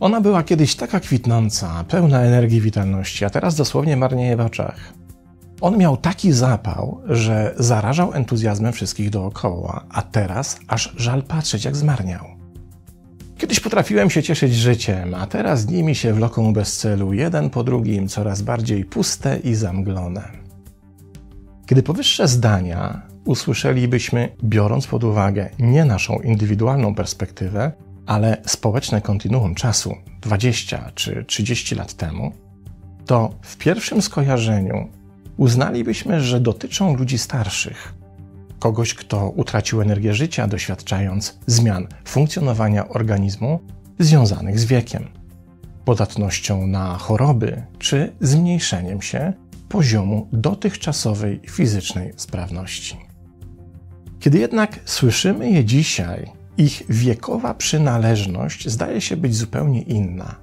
Ona była kiedyś taka kwitnąca, pełna energii witalności, a teraz dosłownie marnieje w oczach. On miał taki zapał, że zarażał entuzjazmem wszystkich dookoła, a teraz aż żal patrzeć, jak zmarniał. Kiedyś potrafiłem się cieszyć życiem, a teraz dni mi się wloką bez celu, jeden po drugim, coraz bardziej puste i zamglone. Gdy powyższe zdania usłyszelibyśmy, biorąc pod uwagę nie naszą indywidualną perspektywę, ale społeczne kontinuum czasu 20 czy 30 lat temu, to w pierwszym skojarzeniu uznalibyśmy, że dotyczą ludzi starszych. Kogoś, kto utracił energię życia, doświadczając zmian funkcjonowania organizmu związanych z wiekiem, podatnością na choroby czy zmniejszeniem się poziomu dotychczasowej fizycznej sprawności. Kiedy jednak słyszymy je dzisiaj, ich wiekowa przynależność zdaje się być zupełnie inna.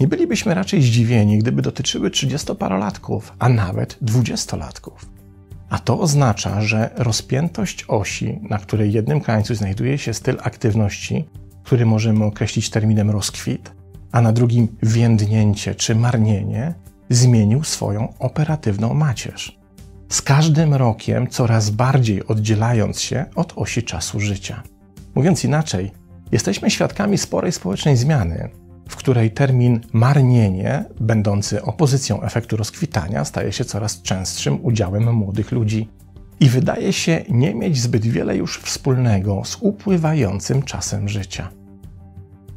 Nie bylibyśmy raczej zdziwieni, gdyby dotyczyły 30-parolatków, a nawet 20-latków. A to oznacza, że rozpiętość osi, na której jednym krańcu znajduje się styl aktywności, który możemy określić terminem rozkwit, a na drugim więdnięcie czy marnienie, zmienił swoją operatywną macierz. Z każdym rokiem coraz bardziej oddzielając się od osi czasu życia. Mówiąc inaczej, jesteśmy świadkami sporej społecznej zmiany, w której termin marnienie, będący opozycją efektu rozkwitania, staje się coraz częstszym udziałem młodych ludzi i wydaje się nie mieć zbyt wiele już wspólnego z upływającym czasem życia.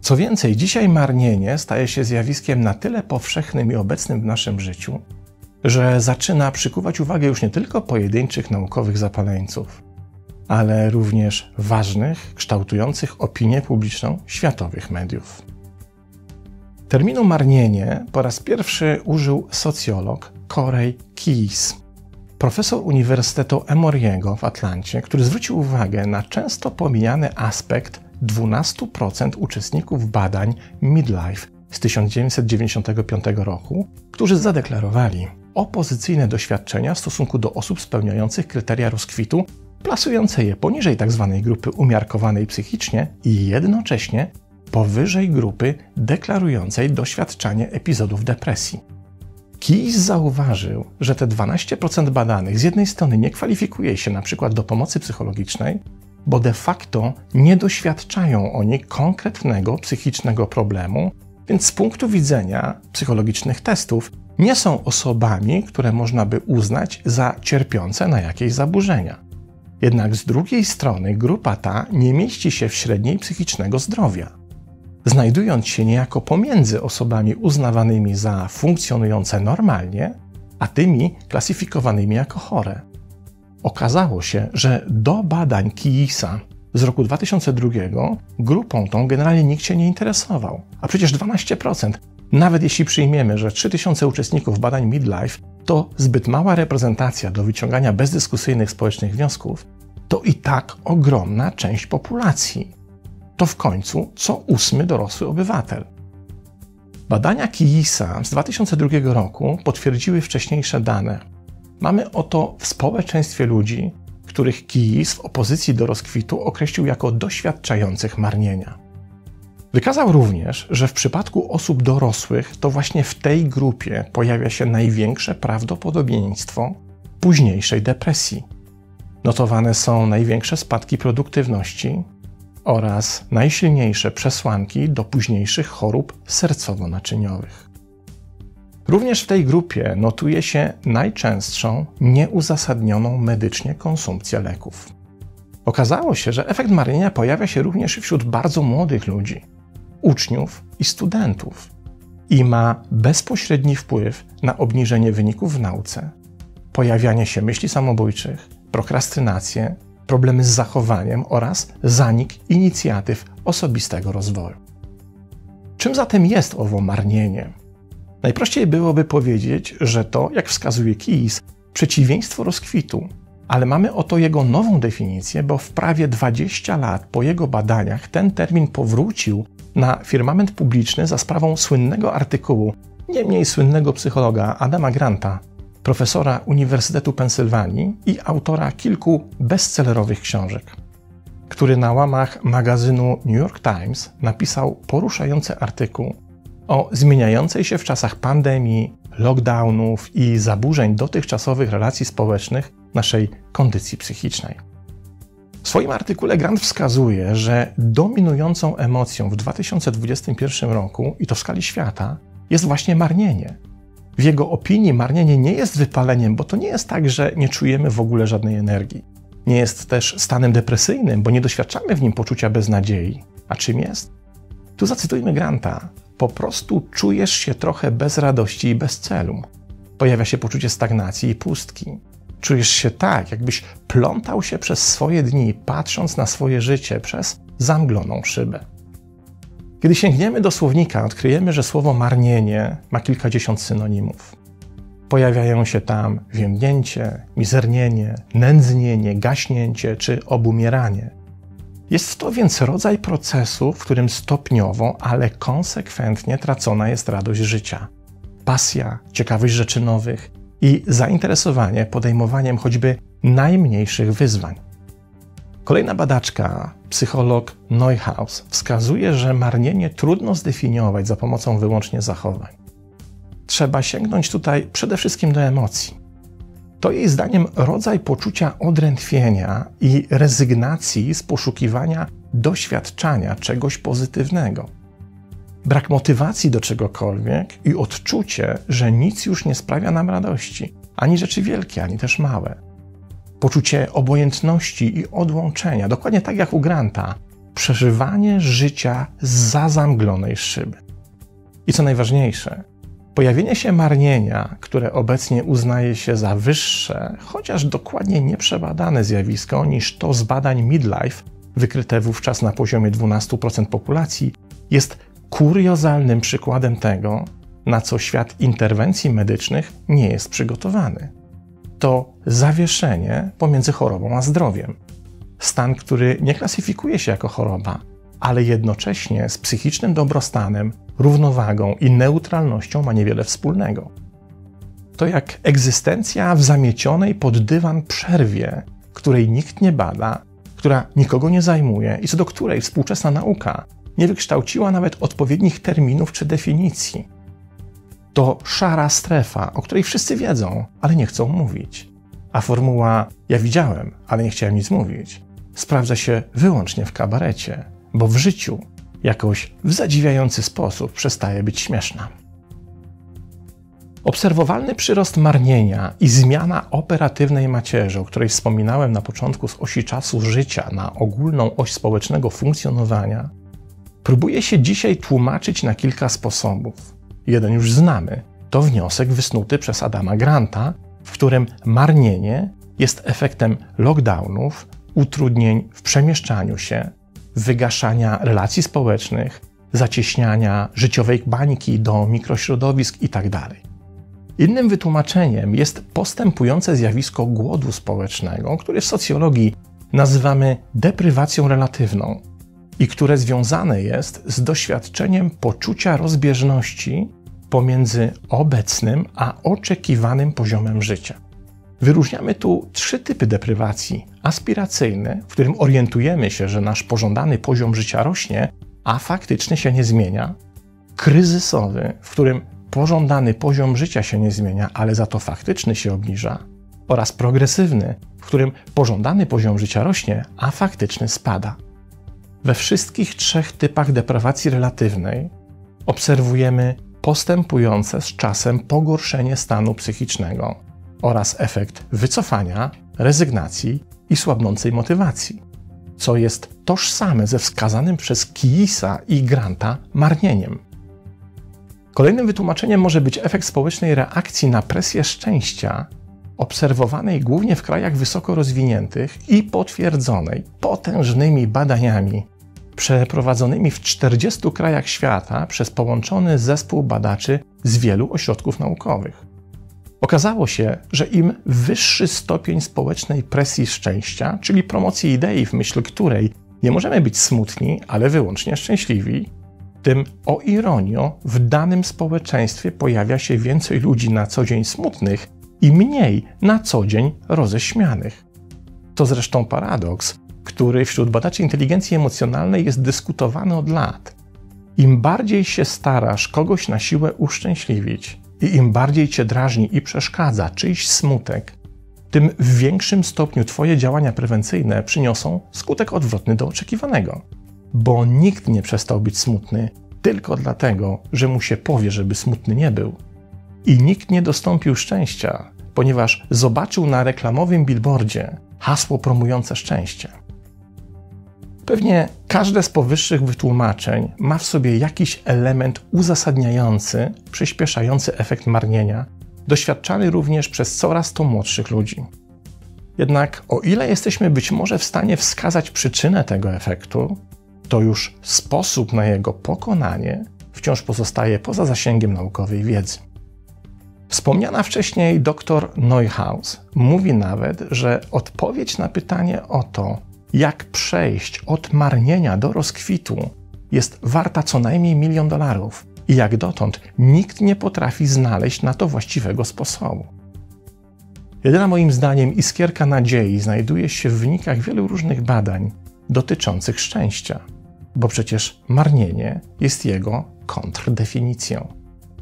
Co więcej, dzisiaj marnienie staje się zjawiskiem na tyle powszechnym i obecnym w naszym życiu, że zaczyna przykuwać uwagę już nie tylko pojedynczych naukowych zapaleńców, ale również ważnych, kształtujących opinię publiczną światowych mediów. Terminu marnienie po raz pierwszy użył socjolog Corey Keyes, profesor Uniwersytetu Emory'ego w Atlancie, który zwrócił uwagę na często pomijany aspekt 12% uczestników badań Midlife z 1995 roku, którzy zadeklarowali opozycyjne doświadczenia w stosunku do osób spełniających kryteria rozkwitu, plasujące je poniżej tzw. grupy umiarkowanej psychicznie i jednocześnie powyżej grupy deklarującej doświadczanie epizodów depresji. Keyes zauważył, że te 12% badanych z jednej strony nie kwalifikuje się np. do pomocy psychologicznej, bo de facto nie doświadczają oni konkretnego psychicznego problemu, więc z punktu widzenia psychologicznych testów nie są osobami, które można by uznać za cierpiące na jakieś zaburzenia. Jednak z drugiej strony grupa ta nie mieści się w średniej psychicznego zdrowia, znajdując się niejako pomiędzy osobami uznawanymi za funkcjonujące normalnie, a tymi klasyfikowanymi jako chore. Okazało się, że do badań Keyesa z roku 2002 grupą tą generalnie nikt się nie interesował, a przecież 12%, nawet jeśli przyjmiemy, że 3000 uczestników badań Midlife to zbyt mała reprezentacja do wyciągania bezdyskusyjnych społecznych wniosków, to i tak ogromna część populacji. To w końcu co 8. dorosły obywatel. Badania Keyesa z 2002 roku potwierdziły wcześniejsze dane. Mamy oto w społeczeństwie ludzi, których Keyes w opozycji do rozkwitu określił jako doświadczających marnienia. Wykazał również, że w przypadku osób dorosłych to właśnie w tej grupie pojawia się największe prawdopodobieństwo późniejszej depresji. Notowane są największe spadki produktywności oraz najsilniejsze przesłanki do późniejszych chorób sercowo-naczyniowych. Również w tej grupie notuje się najczęstszą nieuzasadnioną medycznie konsumpcję leków. Okazało się, że efekt marnienia pojawia się również wśród bardzo młodych ludzi, uczniów i studentów i ma bezpośredni wpływ na obniżenie wyników w nauce, pojawianie się myśli samobójczych, prokrastynację, problemy z zachowaniem oraz zanik inicjatyw osobistego rozwoju. Czym zatem jest owo marnienie? Najprościej byłoby powiedzieć, że to, jak wskazuje Keyes, przeciwieństwo rozkwitu, ale mamy oto jego nową definicję, bo w prawie 20 lat po jego badaniach ten termin powrócił na firmament publiczny za sprawą słynnego artykułu nie mniej słynnego psychologa Adama Granta profesora Uniwersytetu Pensylwanii i autora kilku bestsellerowych książek, który na łamach magazynu New York Times napisał poruszający artykuł o zmieniającej się w czasach pandemii, lockdownów i zaburzeń dotychczasowych relacji społecznych naszej kondycji psychicznej. W swoim artykule Grant wskazuje, że dominującą emocją w 2021 roku, i to w skali świata, jest właśnie marnienie. W jego opinii marnienie nie jest wypaleniem, bo to nie jest tak, że nie czujemy w ogóle żadnej energii. Nie jest też stanem depresyjnym, bo nie doświadczamy w nim poczucia beznadziei. A czym jest? Tu zacytujmy Granta. Po prostu czujesz się trochę bez radości i bez celu. Pojawia się poczucie stagnacji i pustki. Czujesz się tak, jakbyś plątał się przez swoje dni, patrząc na swoje życie przez zamgloną szybę. Kiedy sięgniemy do słownika, odkryjemy, że słowo marnienie ma kilkadziesiąt synonimów. Pojawiają się tam więdnięcie, mizernienie, nędznienie, gaśnięcie czy obumieranie. Jest to więc rodzaj procesu, w którym stopniowo, ale konsekwentnie tracona jest radość życia, pasja, ciekawość rzeczy nowych i zainteresowanie podejmowaniem choćby najmniejszych wyzwań. Kolejna badaczka, psycholog Neuhaus, wskazuje, że marnienie trudno zdefiniować za pomocą wyłącznie zachowań. Trzeba sięgnąć tutaj przede wszystkim do emocji. To jej zdaniem rodzaj poczucia odrętwienia i rezygnacji z poszukiwania doświadczania czegoś pozytywnego. Brak motywacji do czegokolwiek i odczucie, że nic już nie sprawia nam radości, ani rzeczy wielkie, ani też małe. Poczucie obojętności i odłączenia, dokładnie tak jak u Granta, przeżywanie życia zza zamglonej szyby. I co najważniejsze, pojawienie się marnienia, które obecnie uznaje się za wyższe, chociaż dokładnie nieprzebadane zjawisko niż to z badań midlife, wykryte wówczas na poziomie 12% populacji, jest kuriozalnym przykładem tego, na co świat interwencji medycznych nie jest przygotowany. To zawieszenie pomiędzy chorobą a zdrowiem. Stan, który nie klasyfikuje się jako choroba, ale jednocześnie z psychicznym dobrostanem, równowagą i neutralnością ma niewiele wspólnego. To jak egzystencja w zamiecionej pod dywan przerwie, której nikt nie bada, która nikogo nie zajmuje i co do której współczesna nauka nie wykształciła nawet odpowiednich terminów czy definicji. To szara strefa, o której wszyscy wiedzą, ale nie chcą mówić. A formuła „ja widziałem, ale nie chciałem nic mówić” sprawdza się wyłącznie w kabarecie, bo w życiu jakoś w zadziwiający sposób przestaje być śmieszna. Obserwowalny przyrost marnienia i zmiana operatywnej macierzy, o której wspominałem na początku, z osi czasu życia na ogólną oś społecznego funkcjonowania, próbuje się dzisiaj tłumaczyć na kilka sposobów. Jeden już znamy, to wniosek wysnuty przez Adama Granta, w którym marnienie jest efektem lockdownów, utrudnień w przemieszczaniu się, wygaszania relacji społecznych, zacieśniania życiowej bańki do mikrośrodowisk itd. Innym wytłumaczeniem jest postępujące zjawisko głodu społecznego, które w socjologii nazywamy deprywacją relatywną i które związane jest z doświadczeniem poczucia rozbieżności pomiędzy obecnym a oczekiwanym poziomem życia. Wyróżniamy tu trzy typy deprywacji. Aspiracyjny, w którym orientujemy się, że nasz pożądany poziom życia rośnie, a faktycznie się nie zmienia. Kryzysowy, w którym pożądany poziom życia się nie zmienia, ale za to faktyczny się obniża. Oraz progresywny, w którym pożądany poziom życia rośnie, a faktyczny spada. We wszystkich trzech typach deprawacji relatywnej obserwujemy postępujące z czasem pogorszenie stanu psychicznego oraz efekt wycofania, rezygnacji i słabnącej motywacji, co jest tożsame ze wskazanym przez Keyesa i Granta marnieniem. Kolejnym wytłumaczeniem może być efekt społecznej reakcji na presję szczęścia, obserwowanej głównie w krajach wysoko rozwiniętych i potwierdzonej potężnymi badaniami przeprowadzonymi w 40 krajach świata przez połączony zespół badaczy z wielu ośrodków naukowych. Okazało się, że im wyższy stopień społecznej presji szczęścia, czyli promocji idei, w myśl której nie możemy być smutni, ale wyłącznie szczęśliwi, tym o ironio w danym społeczeństwie pojawia się więcej ludzi na co dzień smutnych i mniej na co dzień roześmianych. To zresztą paradoks, który wśród badaczy inteligencji emocjonalnej jest dyskutowany od lat. Im bardziej się starasz kogoś na siłę uszczęśliwić i im bardziej cię drażni i przeszkadza czyjś smutek, tym w większym stopniu twoje działania prewencyjne przyniosą skutek odwrotny do oczekiwanego. Bo nikt nie przestał być smutny tylko dlatego, że mu się powie, żeby smutny nie był. I nikt nie dostąpił szczęścia, ponieważ zobaczył na reklamowym billboardzie hasło promujące szczęście. Pewnie każde z powyższych wytłumaczeń ma w sobie jakiś element uzasadniający, przyspieszający efekt marnienia, doświadczany również przez coraz to młodszych ludzi. Jednak o ile jesteśmy być może w stanie wskazać przyczynę tego efektu, to już sposób na jego pokonanie wciąż pozostaje poza zasięgiem naukowej wiedzy. Wspomniana wcześniej dr Neuhaus mówi nawet, że odpowiedź na pytanie o to, jak przejść od marnienia do rozkwitu, jest warta co najmniej $1 000 000 i jak dotąd nikt nie potrafi znaleźć na to właściwego sposobu. Jedyna moim zdaniem iskierka nadziei znajduje się w wynikach wielu różnych badań dotyczących szczęścia, bo przecież marnienie jest jego kontrdefinicją.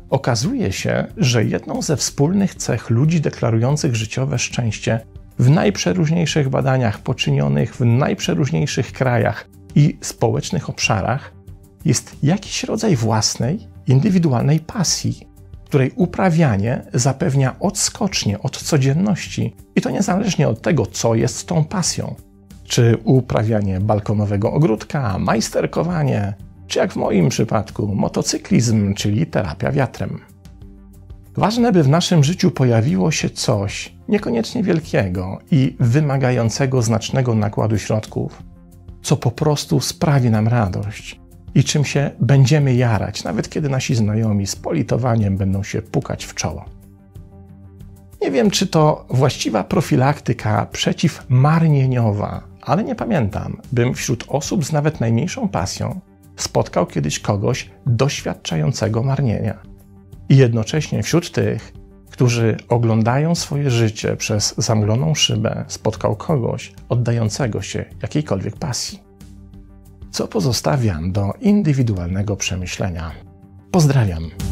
Okazuje się, że jedną ze wspólnych cech ludzi deklarujących życiowe szczęście w najprzeróżniejszych badaniach poczynionych w najprzeróżniejszych krajach i społecznych obszarach jest jakiś rodzaj własnej, indywidualnej pasji, której uprawianie zapewnia odskocznie od codzienności i to niezależnie od tego, co jest tą pasją. Czy uprawianie balkonowego ogródka, majsterkowanie, czy jak w moim przypadku motocyklizm, czyli terapia wiatrem. Ważne, by w naszym życiu pojawiło się coś niekoniecznie wielkiego i wymagającego znacznego nakładu środków, co po prostu sprawi nam radość i czym się będziemy jarać, nawet kiedy nasi znajomi z politowaniem będą się pukać w czoło. Nie wiem, czy to właściwa profilaktyka przeciwmarnieniowa, ale nie pamiętam, bym wśród osób z nawet najmniejszą pasją spotkał kiedyś kogoś doświadczającego marnienia. I jednocześnie wśród tych, którzy oglądają swoje życie przez zamgloną szybę, spotkał kogoś oddającego się jakiejkolwiek pasji. Co pozostawiam do indywidualnego przemyślenia. Pozdrawiam.